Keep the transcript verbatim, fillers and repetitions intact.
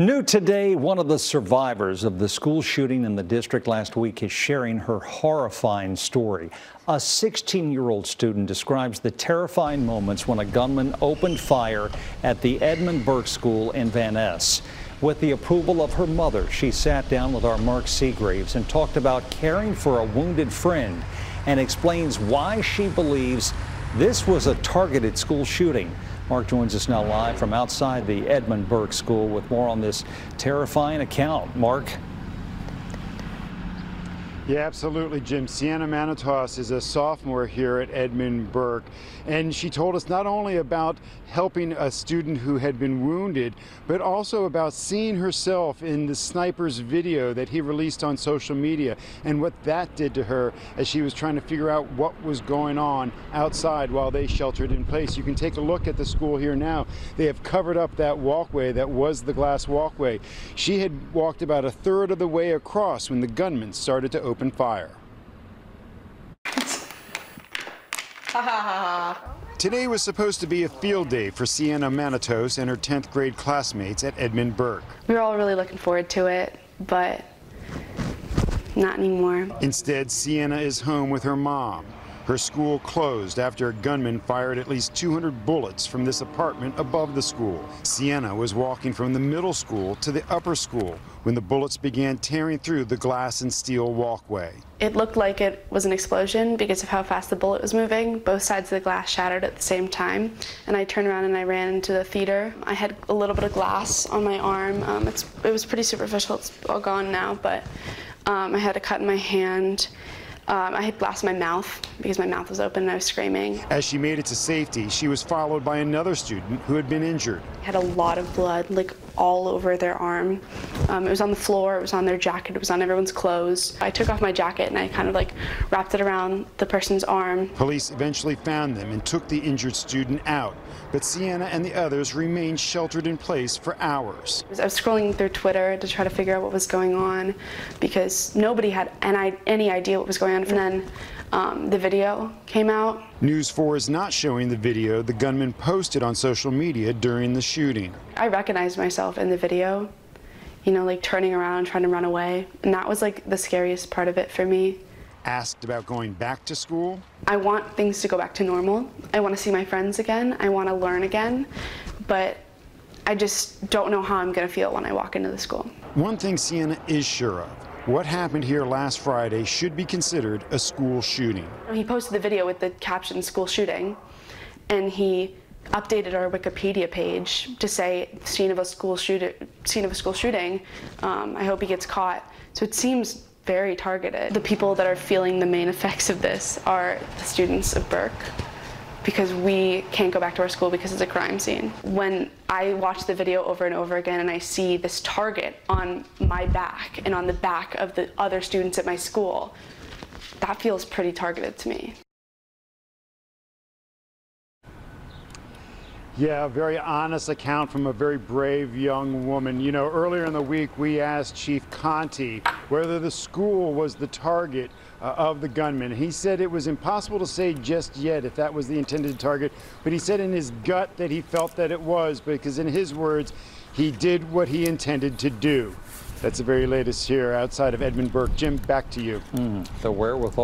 New today, one of the survivors of the school shooting in the district last week is sharing her horrifying story. A sixteen-year-old student describes the terrifying moments when a gunman opened fire at the Edmund Burke School in Van Ness. With the approval of her mother, she sat down with our Mark Segraves and talked about caring for a wounded friend and explains why she believes this was a targeted school shooting. Mark joins us now live from outside the Edmund Burke School with more on this terrifying account. Mark. Yeah, absolutely, Jim. Sienna Manatos is a sophomore here at Edmund Burke, and she told us not only about helping a student who had been wounded, but also about seeing herself in the sniper's video that he released on social media and what that did to her as she was trying to figure out what was going on outside while they sheltered in place. You can take a look at the school here now. They have covered up that walkway that was the glass walkway. She had walked about a third of the way across when the gunman started to open open fire. Today was supposed to be a field day for Sienna Manatos and her tenth grade classmates at Edmund Burke. We were all really looking forward to it, but not anymore. Instead, Sienna is home with her mom. Her school closed after a gunman fired at least two hundred bullets from this apartment above the school. Sienna was walking from the middle school to the upper school when the bullets began tearing through the glass and steel walkway. It looked like it was an explosion because of how fast the bullet was moving. Both sides of the glass shattered at the same time, and I turned around and I ran into the theater. I had a little bit of glass on my arm. Um, it's, it was pretty superficial. It's all gone now, but um, I had a cut in my hand. Um, I had glass in my mouth because my mouth was open and I was screaming. As she made it to safety, she was followed by another student who had been injured. I had a lot of blood, like all over their arm. Um, it was on the floor, it was on their jacket, it was on everyone's clothes. I took off my jacket and I kind of like wrapped it around the person's arm. Police eventually found them and took the injured student out, but Sienna and the others remained sheltered in place for hours. I was scrolling through Twitter to try to figure out what was going on because nobody had any, any idea what was going on. And then um, the video came out. News four is not showing the video the gunman posted on social media during the shooting. I recognized myself in the video, you know, like turning around, trying to run away. And that was like the scariest part of it for me. Asked about going back to school. I want things to go back to normal. I want to see my friends again. I want to learn again. But I just don't know how I'm going to feel when I walk into the school. One thing Sienna is sure of. What happened here last Friday should be considered a school shooting. He posted the video with the caption "school shooting," and he updated our Wikipedia page to say "scene of a school shooting." Scene of a school shooting. Um, I hope he gets caught. So it seems very targeted. The people that are feeling the main effects of this are the students of Burke, because we can't go back to our school because it's a crime scene. When I watch the video over and over again and I see this target on my back and on the back of the other students at my school, that feels pretty targeted to me. Yeah, a very honest account from a very brave young woman. You know, earlier in the week we asked Chief Conti whether the school was the target uh, of the gunman. He said it was impossible to say just yet if that was the intended target, but he said in his gut that he felt that it was, because in his words, he did what he intended to do. That's the very latest here outside of Edmund Burke. Jim, back to you. Mm, the wherewithal.